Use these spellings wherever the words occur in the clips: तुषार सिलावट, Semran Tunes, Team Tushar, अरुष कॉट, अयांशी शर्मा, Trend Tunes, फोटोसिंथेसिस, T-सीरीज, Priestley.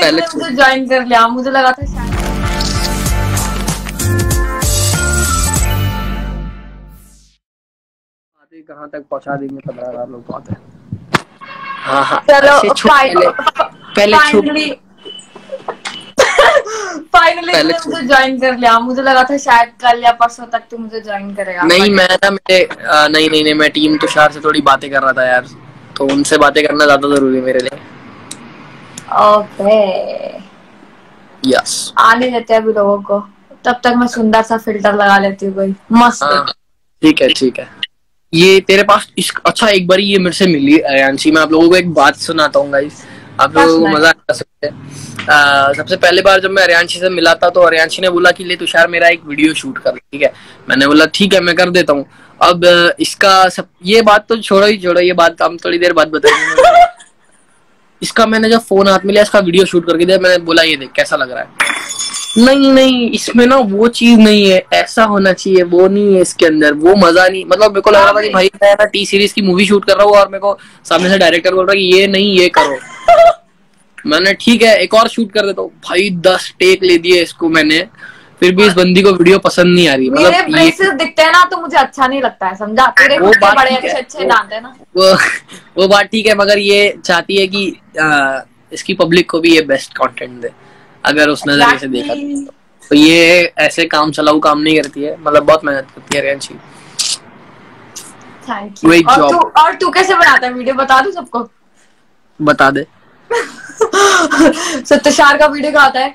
पहले मुझे ज्वाइन कर लिया, मुझे लगा था शायद। कहाँ तक पहुँचा देंगे 15,000 लोग बात है। हाँ हाँ चलो पहले फाइनली मुझे ज्वाइन कर लिया, मुझे लगा था शायद कल या परसों तक तू मुझे ज्वाइन करेगा। नहीं मैं ना नहीं मैं टीम तुषार से थोड़ी बातें कर रहा था यार, तो उनसे बातें करना ज्यादा जरूरी है मेरे लिए। ओके यस आने देते हैं अभी लोगों को, तब तक मैं सुंदर सा फिल्टर लगा लेती हूँ कोई मस्त। ठीक है ठीक है। ये तेरे पास अच्छा एक बार ये मेरे से मिली अयांशी, मैं आप लोगों को एक बात सुनाता हूँ गाइस, आप लोग मजा आ सकते हैं। सबसे पहले बार जब मैं अयांशी से मिला था तो अयांशी ने बोला कि ले तुषार मेरा एक वीडियो शूट कर, ठीक है। मैंने बोला ठीक है मैं कर देता हूँ। अब इसका सब ये बात तो छोड़ो ही छोड़ो, ये बात हम थोड़ी देर बाद बताएंगे। इसका मैंने जब फोन हाथ में लिया इसका वीडियो शूट करके दिया, मैंने बोला ये देख कैसा लग रहा है। नहीं नहीं इसमें ना वो चीज नहीं है, ऐसा होना चाहिए वो नहीं है इसके अंदर, वो मजा नहीं। मतलब मेरे को लग रहा था कि भाई मैं ना T-सीरीज की मूवी शूट कर रहा हूँ और मेरे को सामने से डायरेक्टर बोल रहा है ये नहीं ये करो। मैंने ठीक है एक और शूट कर देता हूँ। भाई 10 टेक ले दिए इसको मैंने, फिर भी इस बंदी को वीडियो पसंद नहीं आ रही। मतलब मेरे दिखते हैं ना तो मुझे अच्छा नहीं लगता है, समझा। तेरे बड़े अच्छे-अच्छे दांत है ना, वो बात ठीक है, मगर ये चाहती है कि इसकी पब्लिक को भी ये बेस्ट कंटेंट दे अगर उस नजरिए से देखा तो। ये ऐसे काम चलाऊ काम नहीं करती है, मतलब बहुत मेहनत करती है अयांशी। Thank you. और तू कैसे बनाता है वीडियो बता दो सबको, बता दे। तुषार का वीडियो आता है,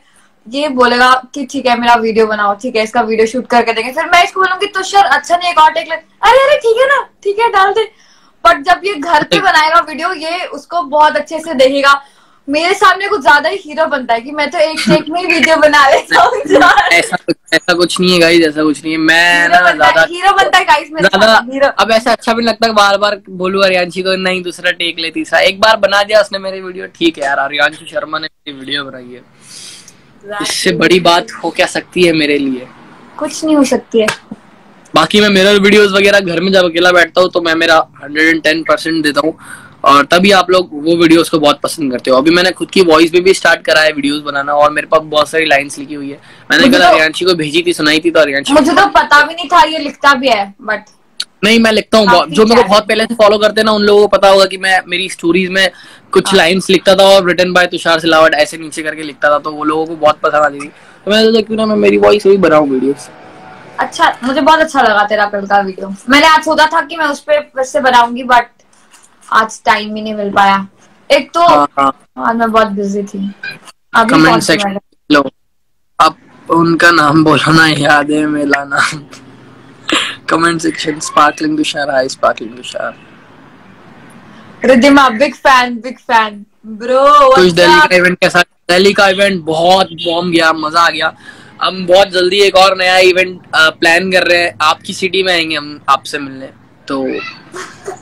ये बोलेगा कि ठीक है मेरा वीडियो बनाओ, ठीक है इसका वीडियो शूट करके देंगे। फिर मैं इसको बोलूंगी तुषार अच्छा नहीं एक और टेक ले, अरे अरे ठीक है ना ठीक है डाल दे। बट जब ये घर पे बनाएगा वीडियो ये उसको बहुत अच्छे से देखेगा। मेरे सामने कुछ ज्यादा ही हीरो बनता है कि मैं तो एक टेक में ही वीडियो बना लेता हूँ। ऐसा कुछ नहीं है गाइस, ऐसा कुछ नहीं है। मैं ज्यादा हीरो बनता है गाइस मेरे सामने। अब ऐसा अच्छा भी लगता है बार बार बोलू अयांशी को नहीं दूसरा टेक ले तीसरा। एक बार बना दिया उसने मेरी वीडियो, ठीक है यार अयांशी शर्मा ने मेरी वीडियो बनाई है, इससे बड़ी बात हो क्या सकती है मेरे लिए, कुछ नहीं हो सकती है। बाकी मैं मेरा वीडियोस वगैरह घर में जब अकेला बैठता हूँ तो मैं मेरा 110% देता हूँ और तभी आप लोग वो वीडियोस को बहुत पसंद करते हो। अभी मैंने खुद की वॉइस में भी स्टार्ट करा है वीडियोस बनाना और मेरे पास बहुत सारी लाइंस लिखी हुई है। मैंने कल अयांशी को भेजी थी, सुनाई थी तो अयांशी मुझे तो पता भी नहीं था ये लिखता भी है। बट नहीं मैं लिखता हूँ, जो मेरे को बहुत पहले से फॉलो करते हैं ना उन लोगों को पता होगा कि मैं मेरी स्टोरीज में कुछ लाइंस लिखता था और रिटन बाय तुषार सिलावट ऐसे नीचे करके लिखता था, तो वो लोगों को बहुत पसंद आती थी। तो मैंने सोचा क्यों ना मैं मेरी वॉइस भी बनाऊँ वीडियो। अच्छा मुझे बहुत अच्छा लगा तेरा कल का वीडियो। मैंने आज सोचा था कि मैं उस पर से बनाऊंगी बट आज टाइम ही नहीं मिल पाया। एक तो आज मैं बहुत बिजी थी। कमेंट सेक्शन लो, आप उनका नाम बोलो ना, याद है मेरा नाम। Comment section sparkling Tushar, hi sparkling Tushar. Riddhima big fan bro. कुछ दिल्ली का इवेंट कैसा? दिल्ली का इवेंट बहुत बॉम्ब गया, मजा आ गया। हम बहुत जल्दी एक और नया इवेंट प्लान कर रहे हैं, आपकी सिटी में आएंगे हम आपसे मिलने, तो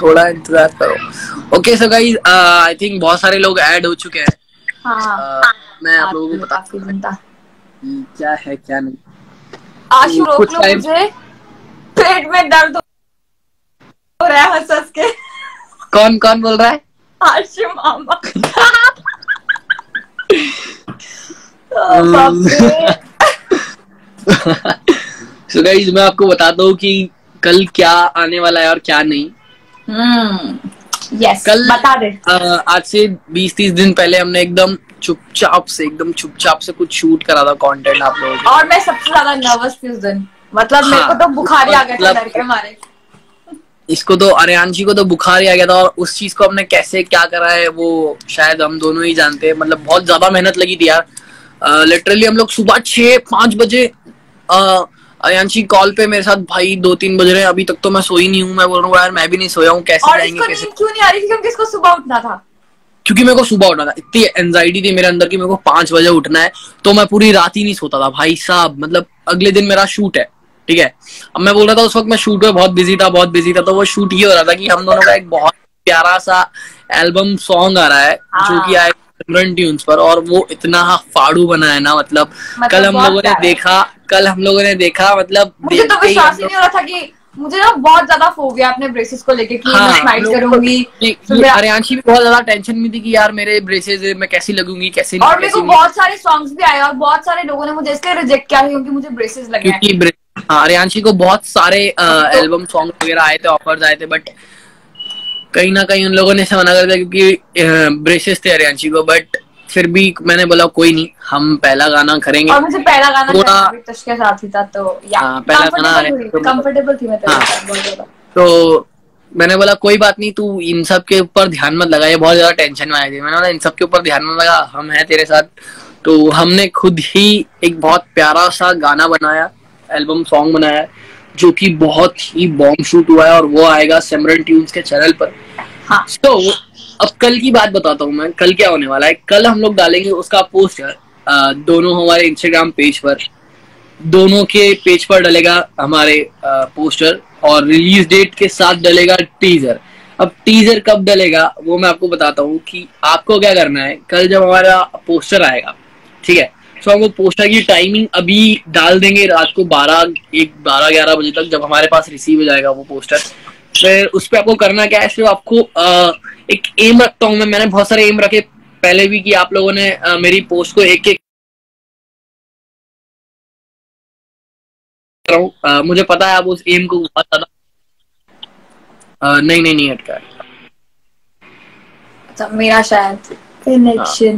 थोड़ा इंतजार करो। Okay so guys I think बहुत सारे लोग ऐड हो चुके हैं। हाँ, मैं आप लोगों को बता क्या है क्या नहीं। आज रोक लो मुझे, पेट में दर्द हो रहा है हंस के। कौन कौन बोल रहा है? आशु मामा। सो गाइस मैं आपको बताता हूँ कि कल क्या आने वाला है और क्या नहीं। यस कल बता दे। आज से 20-30 दिन पहले हमने एकदम चुपचाप से कुछ शूट करा था कंटेंट आप लोगों के। और मैं सबसे ज्यादा नर्वस थी उस दिन, मतलब मेरे को तो बुखार ही आ गया था डर के मारे। इसको तो अयांशी को तो बुखार ही आ गया था और उस चीज को हमने कैसे क्या करा है वो शायद हम दोनों ही जानते हैं। मतलब बहुत ज्यादा मेहनत लगी थी यार, लिटरली हम लोग सुबह 5 बजे अयांशी कॉल पे मेरे साथ, भाई 2-3 बज रहे हैं अभी तक तो मैं सोई नहीं हूँ। मैं बोल रहा हूँ यार मैं भी नहीं सोया हूँ, कैसे जाएंगे कैसे। क्यों नहीं आ रही? क्योंकि इसको सुबह उठना था, क्योंकि मेरे को सुबह उठना था। इतनी एंजाइटी थी मेरे अंदर कि मेरे को 5 बजे उठना है, तो मैं पूरी रात ही नहीं सोता था भाई साहब। मतलब अगले दिन मेरा शूट है, ठीक है। अब मैं बोल रहा था उस वक्त मैं शूट में बहुत बिजी था, तो वो शूट ये हो रहा था कि हम दोनों का एक बहुत प्यारा सा एल्बम सॉन्ग आ रहा है जो कि आए ट्रेंड ट्यून्स पर, और वो इतना फाड़ू बना है ना, मतलब कल हम लोगों ने देखा। मतलब मुझे तो विश्वास ही नहीं हो रहा था कि मुझे ना बहुत ज्यादा फोबिया अपने ब्रेसेस को लेके कि मैं स्माइल करूंगी। अर्यांशी भी बहुत ज्यादा टेंशन में थी कि यार मेरे ब्रेसेस मैं कैसी लगूंगी कैसे नहीं। और मेरे को बहुत सारे सॉन्ग्स भी आए और बहुत सारे लोगों ने मुझे इसलिए रिजेक्ट किया क्योंकि मुझे ब्रेसेस लगे हैं। अर्यांशी को बहुत सारे एल्बम सॉन्ग वगैरह आए थे, ऑफर्स आए थे, बट कहीं ना कहीं उन लोगों ने मना कर दिया क्योंकि ब्रेसेस थे अर्यांशी को। बट फिर भी मैंने बोला कोई नहीं, हम पहला गाना करेंगे। और मुझे पहला गाना के साथ ही था तो कंफर्टेबल थी मैं तो मैंने बोला कोई बात नहीं, तू इन सब के ऊपर ध्यान मत लगा, ये बहुत ज्यादा टेंशन में आए थे। मैंने बोला इन सब के ऊपर ध्यान मत लगा, हम हैं तेरे साथ। तो हमने खुद ही एक बहुत प्यारा सा गाना बनाया, एल्बम सॉन्ग बनाया, जो कि बहुत ही बॉम्ब शूट हुआ है और वो आएगा सेमरन ट्यून्स के चैनल पर। हाँ। तो अब कल की बात बताता हूँ मैं, कल क्या होने वाला है। कल हम लोग डालेंगे उसका पोस्टर दोनों हमारे इंस्टाग्राम पेज पर, दोनों के पेज पर डलेगा हमारे पोस्टर और रिलीज डेट के साथ डलेगा टीजर। अब टीजर कब डलेगा वो मैं आपको बताता हूँ कि आपको क्या करना है। कल जब हमारा पोस्टर आएगा, ठीक है, तो हम वो पोस्टर की टाइमिंग अभी डाल देंगे रात को 12-11 बजे तक, जब हमारे पास रिसीव हो जाएगा वो पोस्टर। फिर उस पर आपको करना क्या है, सिर्फ आपको एक एम रखता हूँ मैंने बहुत सारे एम रखे पहले भी कि आप लोगों ने मेरी पोस्ट को एक एक मुझे पता है आप उस एम को बहुत ज्यादा नहीं अटका है मेरा शायद कनेक्शन।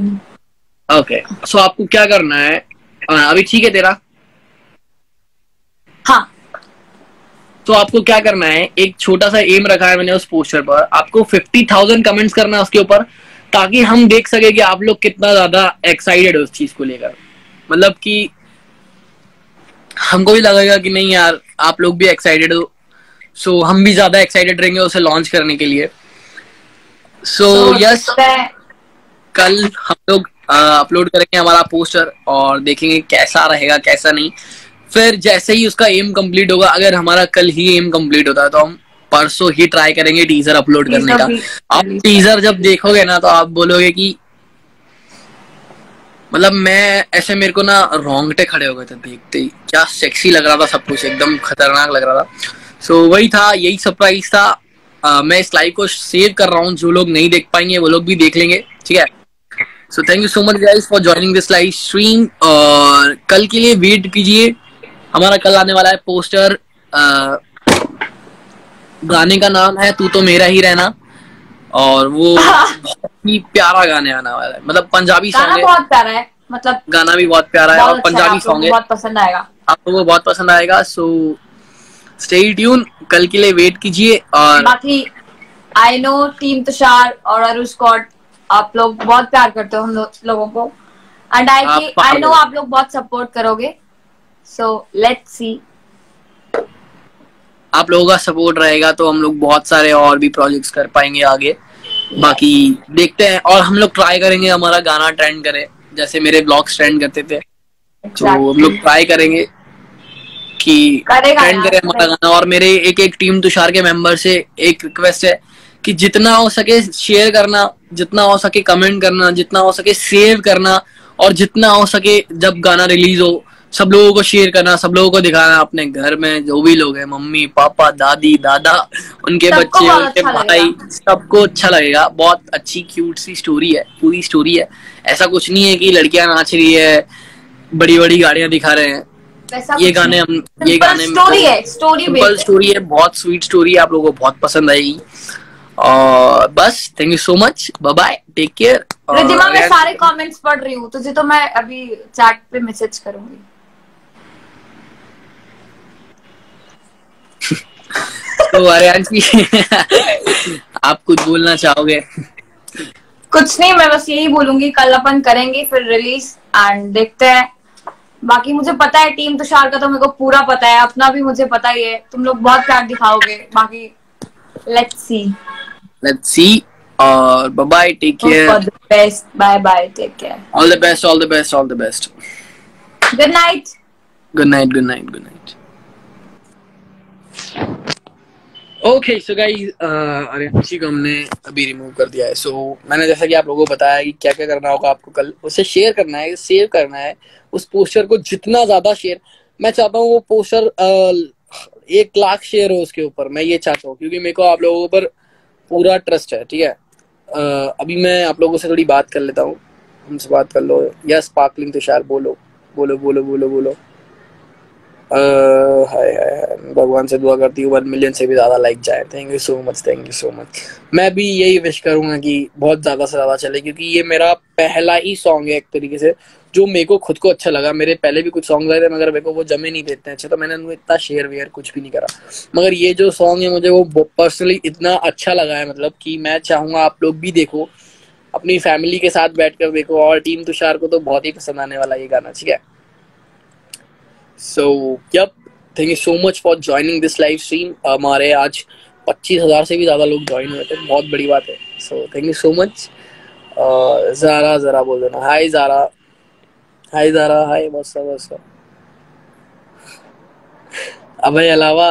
ओके, सो आपको क्या करना है अभी ठीक है तेरा? हाँ, तो आपको क्या करना है, एक छोटा सा एम रखा है मैंने उस पोस्टर पर, आपको 50,000 कमेंट्स करना है उसके ऊपर, ताकि हम देख सके कि आप लोग कितना ज्यादा एक्साइटेड हो उस चीज को लेकर। मतलब कि हमको भी लगेगा कि नहीं यार आप लोग भी एक्साइटेड हो, सो हम भी ज्यादा एक्साइटेड रहेंगे उसे लॉन्च करने के लिए। सो यस, कल हम लोग अपलोड करेंगे हमारा पोस्टर और देखेंगे कैसा रहेगा कैसा नहीं। फिर जैसे ही उसका एम कंप्लीट होगा, अगर हमारा कल ही एम कंप्लीट होता है तो हम परसों ही ट्राई करेंगे टीजर अपलोड करने का। आप टीजर जब देखोगे ना तो आप बोलोगे कि मतलब मैं ऐसे, मेरे को ना रोंगटे खड़े हो गए थे देखते ही, क्या सेक्सी लग रहा था, सब कुछ एकदम खतरनाक लग रहा था। सो वही था, यही सरप्राइज था। मैं इस लाइव को शेयर कर रहा हूँ, जो लोग नहीं देख पाएंगे वो लोग भी देख लेंगे, ठीक है। So thank you so much guys for joining this live stream और कल के लिए वेट कीजिए। हमारा कल आने वाला है पोस्टर, गाने का नाम है तू तो मेरा ही रहना और वो बहुत ही प्यारा गाने आने वाला है। मतलब पंजाबी सॉन्ग बहुत प्यारा है, मतलब गाना भी बहुत प्यारा है और पंजाबी सॉन्ग है, बहुत पसंद आएगा आपको, वो बहुत पसंद आएगा। सो स्टे ट्यून, कल के लिए वेट कीजिए। और बाकी आई नो टीम तुषार और अरुष कॉट, आप लोग बहुत प्यार करते हो हम लोगों को एंड आई नो आप लोग बहुत सपोर्ट करोगे। सो लेट्स सी, आप लोगों का सपोर्ट रहेगा तो हम लोग बहुत सारे और भी प्रोजेक्ट्स कर पाएंगे आगे। बाकी देखते हैं, और हम लोग ट्राई करेंगे हमारा गाना ट्रेंड करे, जैसे मेरे ब्लॉग्स ट्रेंड करते थे। तो हम लोग ट्राई करेंगे कि ट्रेंड करे हमारा गाना। और मेरे एक टीम तुषार के मेंबर से एक रिक्वेस्ट है कि जितना हो सके शेयर करना, जितना हो सके कमेंट करना, जितना हो सके सेव करना, और जितना हो सके जब गाना रिलीज हो सब लोगों को शेयर करना, सब लोगों को दिखाना, अपने घर में जो भी लोग हैं, मम्मी पापा दादी दादा, उनके बच्चे, उनके भाई, सबको अच्छा लगेगा। बहुत अच्छी क्यूट सी स्टोरी है, पूरी स्टोरी है। ऐसा कुछ नहीं है कि लड़कियां नाच रही है, बड़ी बड़ी गाड़ियां दिखा रहे हैं। ये गाने सिंपल स्टोरी है, बहुत स्वीट स्टोरी है, आप लोगों को बहुत पसंद आएगी। और बस thank you so much, bye bye, take care. Riddhima मैं सारे कमेंट्स पढ़ रही हूँ, तुझे तो मैं अभी चैट पे मैसेज करूंगी। तो अर्यांशी आप कुछ बोलना चाहोगे? कुछ नहीं, मैं बस यही बोलूंगी कल अपन करेंगे फिर रिलीज एंड देखते हैं। बाकी मुझे पता है टीम तुषार का तो मेरे को पूरा पता है, अपना भी मुझे पता ही है, तुम लोग बहुत प्यार दिखाओगे। बाकी let's see और bye take care, all the best, bye take care, all the best, good night. Okay so guys Aryanshi को हमने अभी रिमूव कर दिया है। सो मैंने जैसा कि आप लोगों को बताया कि क्या क्या करना होगा आपको कल, उसे शेयर करना है, सेव करना है, उस पोस्टर को जितना ज्यादा शेयर। मैं चाहता हूँ वो पोस्टर 1 लाख शेयर हो उसके ऊपर, मैं ये चाहता हूँ, क्योंकि मेरे को आप लोगों पर पूरा ट्रस्ट है। ठीक है, अभी मैं आप लोगों से थोड़ी बात कर लेता हूँ। हमसे बात कर लो या स्पार्कलिंग तुषार, बोलो बोलो बोलो बोलो बोलो। हाय हाय, भगवान से दुआ करती हूँ 1 मिलियन से भी ज़्यादा लाइक जाए। Thank you so much, thank you so much. मैं भी यही विश करूँगा कि बहुत ज़्यादा से ज़्यादा चले, क्योंकि ये मेरा पहला ही सॉन्ग है एक तरीके से जो मेरे को खुद को अच्छा लगा। मेरे पहले भी कुछ सॉन्ग आए थे मगर मेरे को वो जमे नहीं देते अच्छे, तो मैंने उनको इतना शेयर वेयर कुछ भी नहीं करा। मगर ये जो सॉन्ग है मुझे वो पर्सनली इतना अच्छा लगा है, मतलब कि मैं चाहूँगा आप लोग भी देखो, अपनी फैमिली के साथ बैठकर देखो। और टीम तुषार को तो बहुत ही पसंद आने वाला ये गाना। ठीक है, so yup, thank you so much for joining this live stream. हमारे आज 25,000 से भी ज़्यादा लोग ज्वाइन हुए थे, बहुत बड़ी बात है। So thank you so much. Zara ज़रा बोल देना, हाय ज़ारा, हाय ज़ारा, हाय मौसा मौसा। अबे अलावा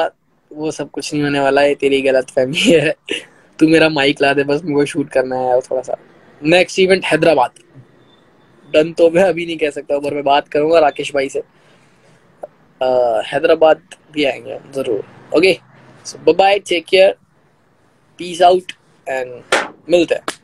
वो सब कुछ नहीं होने वाला है, तेरी गलत फहमी है। तू मेरा माइक ला दे बस, मुझे शूट करना है यार थोड़ा सा। नेक्स्ट इवेंट हैदराबाद, डन तो मैं अभी नहीं कह सकता पर मैं बात करूंगा राकेश भाई से, हैदराबाद भी आएंगे ज़रूर। Okay, so bye bye, take care, peace out and मिलते हैं।